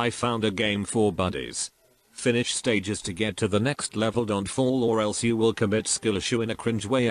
I found a game for buddies. Finish stages to get to the next level. Don't fall or else you will commit skill issue in a cringe way.